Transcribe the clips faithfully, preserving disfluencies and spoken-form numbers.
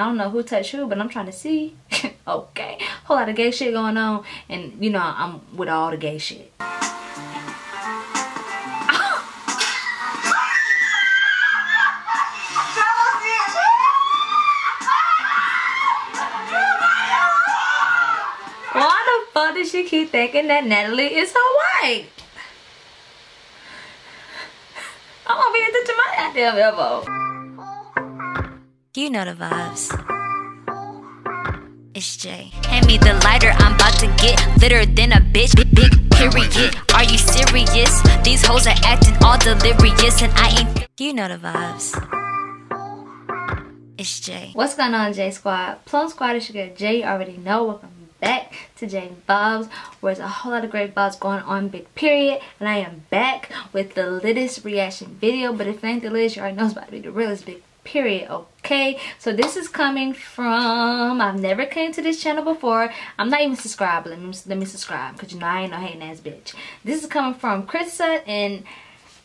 I don't know who touched who, but I'm trying to see. Okay, whole lot of gay shit going on, and you know I'm with all the gay shit. Why the fuck does she keep thinking that Natalie is her wife? I'm gonna be into my goddamn elbow. You know the vibes. It's Jay. Hand me the lighter, I'm about to get litter than a bitch. Big period. Are you serious? These hoes are acting all delirious, and I ain't. You know the vibes. It's Jay. What's going on, Jay Squad? Plum Squad is your girl Jay. You already know. Welcome back to Jay Vibes, where there's a whole lot of great vibes going on. Big period. And I am back with the littest reaction video. But if it ain't the littest, you already know it's about to be the realest big period. Okay, so this is coming from, I've never came to this channel before. I'm not even subscribed. Let me, let me subscribe, because you know I ain't no hating ass bitch. This is coming from Krista, and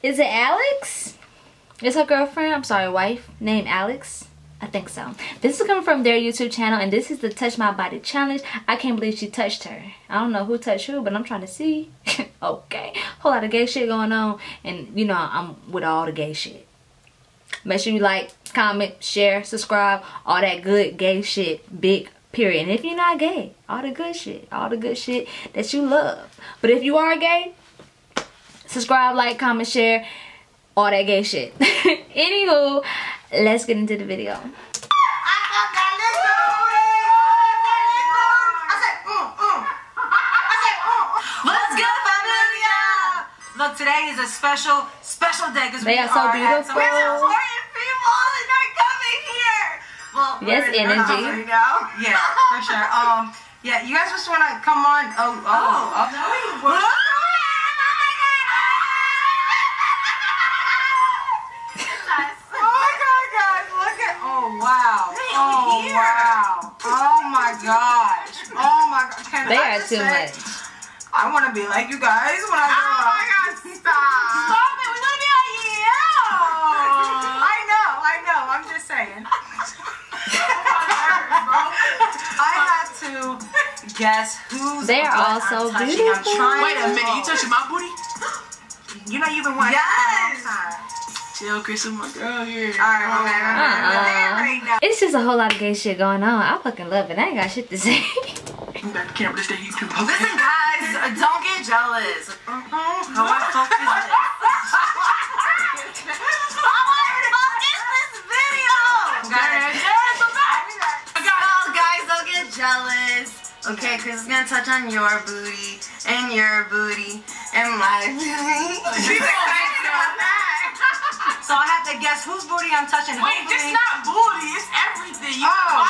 is it Alex? It's her girlfriend, I'm sorry, wife, named Alex. I think so. This is coming from their YouTube channel, and this is the Touch My Body Challenge. I can't believe she touched her. I don't know who touched who, but I'm trying to see. Okay, whole lot of gay shit going on, and you know I'm with all the gay shit. Make sure you like, comment, share, subscribe, all that good gay shit, big period. And if you're not gay, all the good shit, all the good shit that you love. But if you are gay, subscribe, like, comment, share, all that gay shit. Anywho, let's get into the video. Look, today is a special, special day because we are so beautiful. We're so important people and are coming here. Well, yes, we're energy. Right now. Yeah, for sure. Um, yeah, you guys just want to come on. Oh, oh, oh. No, we were. Oh my god, guys, look at. Oh wow. Oh wow. Oh my gosh. Oh my god. Can they I are too say, much. I want to be like you guys when I grow up. Oh, stop. Stop it. We're going to be like, yeah. I know. I know. I'm just saying. I had to guess who's They're all so I'm beautiful. I'm trying. Wait a minute. You touching my booty? You know you've been watching yes. for a long time. Chill, Krista, my girl here. All right, my man. Uh-uh. It's just a whole lot of gay shit going on. I fucking love it. I ain't got shit to say. I can't really stay YouTube. Listen, guys, don't get jealous. Mm-hmm. No, I fuck this. I want to focus this video. Guys, well, guys, don't get jealous. Okay, because it's gonna touch on your booty and your booty and my booty. She's excited about that. So I have to guess whose booty I'm touching. Wait, it's not booty. It's everything. You oh. Wow.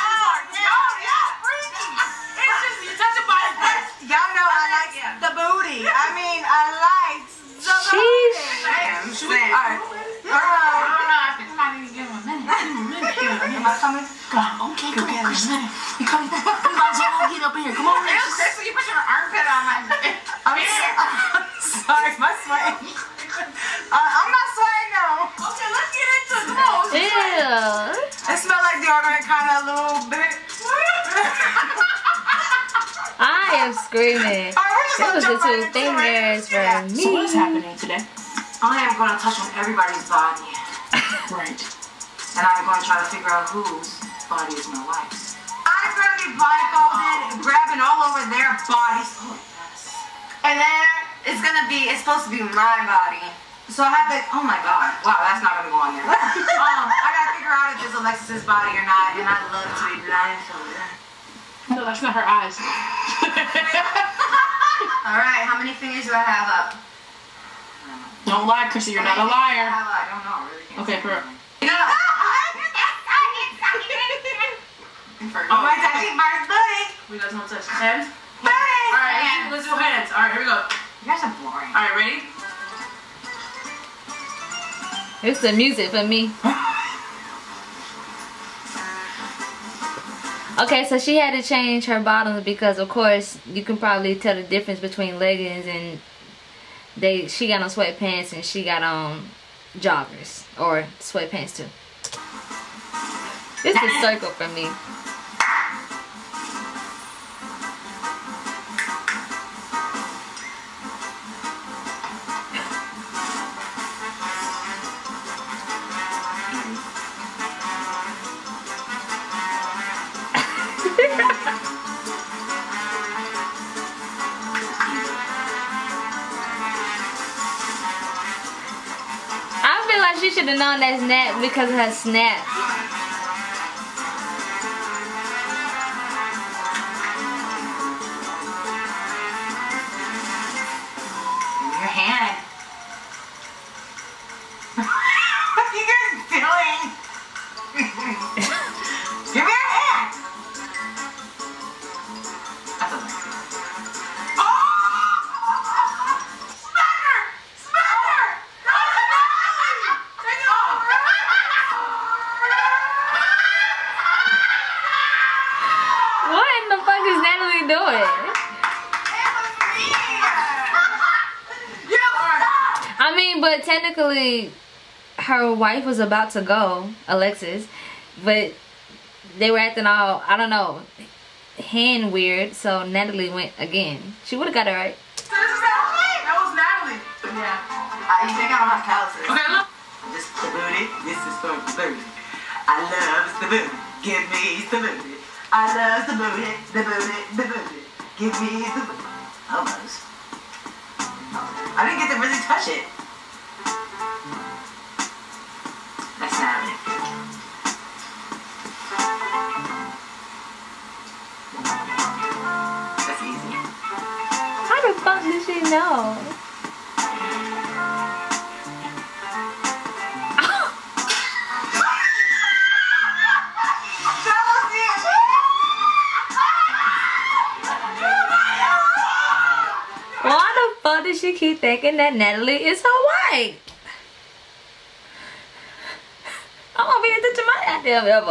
Y'all know I like yeah. the booty. I mean, I like the booty. Damn, shit. Alright. Alright. I'm not even giving a minute. Give a minute. Am I coming? Come on. Okay, come on, Krista. You coming? You might as well get up here. Come on, Krista. You put your armpit on my head. I'm sorry. My sweat. Uh, I'm not sweating, though. No. Okay, let's get into it. Come on. Ew. It smells like deodorant kind of a little bit. I am screaming. That was the two fingers for me. So what's happening today? I am going to touch on everybody's body. Right. And I'm going to try to figure out whose body is my wife's. I'm going to be blindfolded and grabbing all over their bodies. Oh, yes. And then it's going to be, it's supposed to be my body. So I have to, oh my god. Wow, that's not going to go on there. um, I got to figure out if it's Alexis' body or not. And I love to be blindfolded. No, that's not her eyes. Alright, how many fingers do I have up? Don't lie, Krista, you're not a liar. I don't know, really. Okay, for real. No! Oh my god, keep my booty! We got some touch. Hands? Booty! Alright, let's do hands. Alright, here we go. You guys are boring. Alright, ready? It's the music for me. Okay, so she had to change her bottoms because, of course, you can probably tell the difference between leggings and they. She got on sweatpants and she got on joggers or sweatpants too. This is so good for me. She should have known that snap because of her snap. Your hand. What are you guys doing? Give me your hand. That's a nice thing. Oh! Smatter! Smatter! But technically, her wife was about to go, Alexis, but they were acting all, I don't know, hand weird, so Natalie went again. She would have got it right. This is Natalie? That was Natalie. Yeah. I, you think I don't have calluses. Okay, look. This is the booty. This is for the booty. I love the booty. Give me the booty. I love the booty. The booty. The booty. Give me the booty. Almost. I didn't get to really touch it. That's not it. That's easy. How the fuck did she know? Why the fuck did she keep thinking that Natalie is her wife? I'm gonna be into my goddamn elbow. I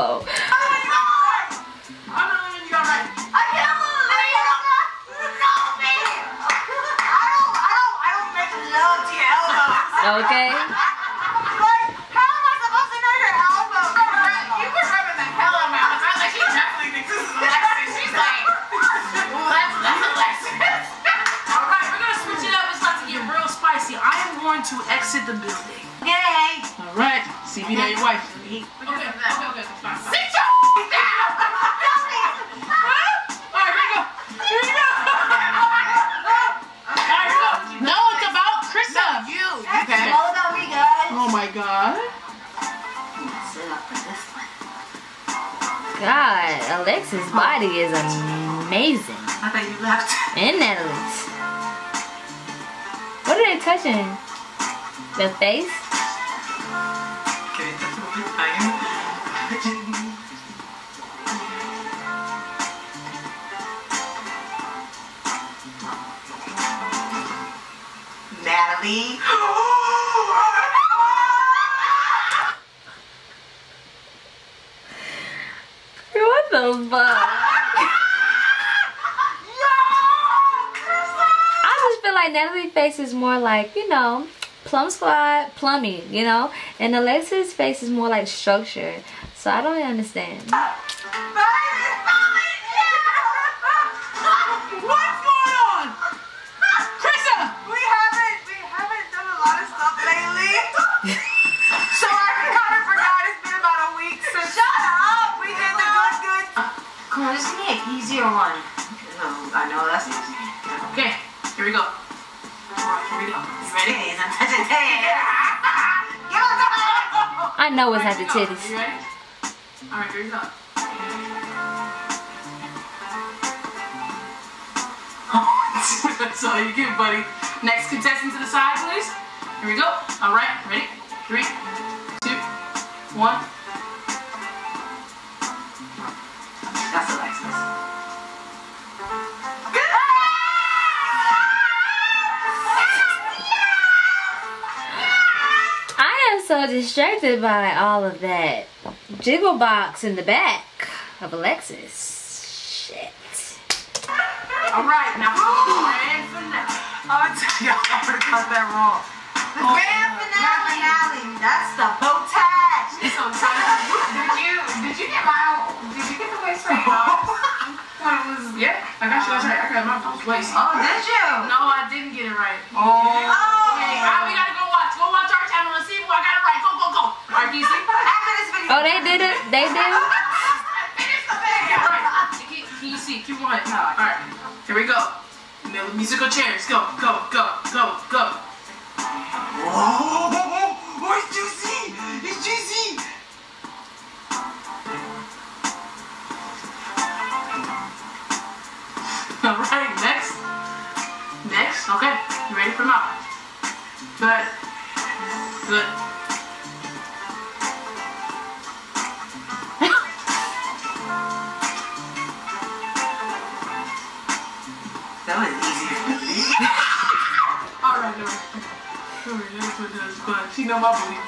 don't even got right. I can't believe you know me. I don't, I don't, I don't make love to your elbows. Okay. Like, how am I supposed to know your elbows? You were rubbing the hell out of my elbows. I was like, she definitely thinks this is Alexis. She's like, well, that's, that's Alexis. All right, we're gonna switch it up. It's about to get real spicy. I am going to exit the building. Yay! All right. See if you know your wife. Okay, okay, okay. Sit your f***ing down! Alright, here we go. Here we go. Alright, here we go. No, it's about Krista. You. Okay. It's all about me, guys. Oh my god. God, Alexis' body is amazing. I thought you left. And Natalie's. What are they touching? The face? Natalie. What the fuck? I just feel like Natalie's face is more like, you know, plum squad, plumbing, you know, and Alexis' face is more like structure, so I don't understand. What's going on? Krista! We haven't, we haven't done a lot of stuff lately. So I kind of forgot it's been about a week, so shut up! We did the good, good. Uh, come on, just give me an easier one. No, I know that's easy. Okay, here we go. I know it's not the titties. Are you ready? Alright, here we go. Oh, that's all you get, buddy. Next contestant to the side, please. Here we go. Alright, ready? Three, two, one. That's Alexis. So distracted by all of that jiggle box in the back of Alexis. Shit. Alright, now grand finale. Oh, y'all, I already got that wrong. The oh, grand finale. Finale. That's the bow tie. So, did you, did you about did you get the waist right off? When it was yeah, I got you um, right. I got my mom's waist. Oh, did you? No, I didn't get it right. Oh, oh. Hey, all right, we gotta go watch. Go watch our channel and see who I got it right. Go, go, go. R P C. After this video. Oh, they did it. They did it. Finish the bag. All right. Can, can you see? Keep on it. All right. Here we go. Musical chairs. Go, go, go, go, go. Whoa. Alright, next. Next, okay. You ready for mine? Good. Good. That was easy. Alright, alright. Sure, that's what does, but she know my belief.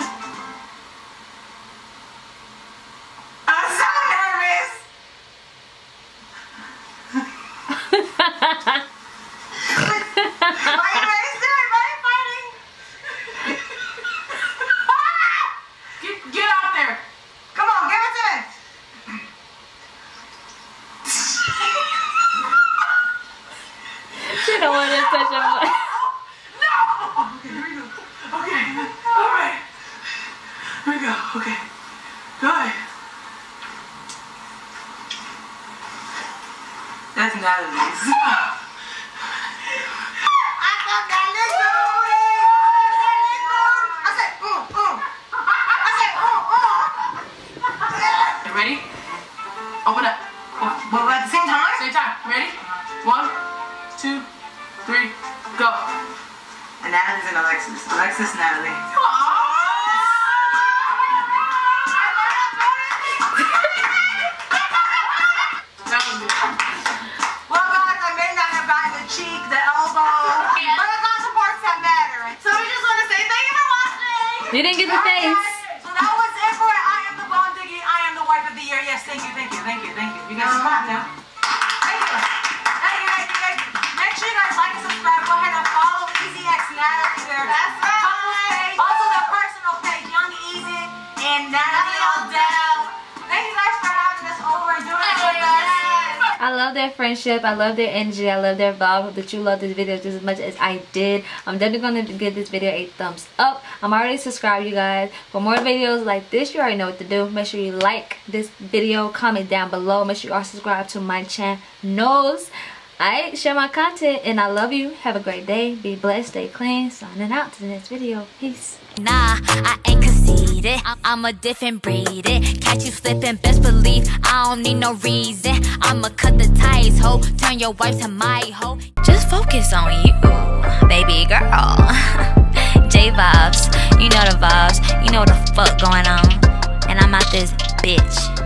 That's Natalie's. I got that little I said, mm, mm. I said, mm, mm. You ready? Open up. But at the same time? Same time. Ready? One, two, three, go. And Natalie's and Alexis. Alexis, Natalie. Aww. You didn't get the face. Okay. So that was it for it. I am the bomb diggy. I am the wife of the year. Yes, thank you, thank you, thank you, thank you. You guys are hot now. Thank you. Thank you, guys. You guys. Make sure you guys like and subscribe. Go ahead and follow E Z X Natalie. There. That's right. Also their personal page, Young Easy and Natalie Odell. Thank you guys for having us over and doing it with us. I love their friendship. I love their energy. I love their vibe. Hope that you love this video just as much as I did. I'm definitely going to give this video a thumbs up. I'm already subscribed, you guys. For more videos like this, you already know what to do. Make sure you like this video. Comment down below. Make sure you are subscribed to my channels. I share my content. And I love you. Have a great day. Be blessed. Stay clean. Signing out to the next video. Peace. Nah, I ain't conceited. I'm a different breed. Catch you slipping, best believe I don't need no reason. I'ma cut the ties, ho. Turn your wife to my ho. Just focus on you, baby girl. J vibes, you know the vibes. You know the fuck going on. And I'm out this bitch.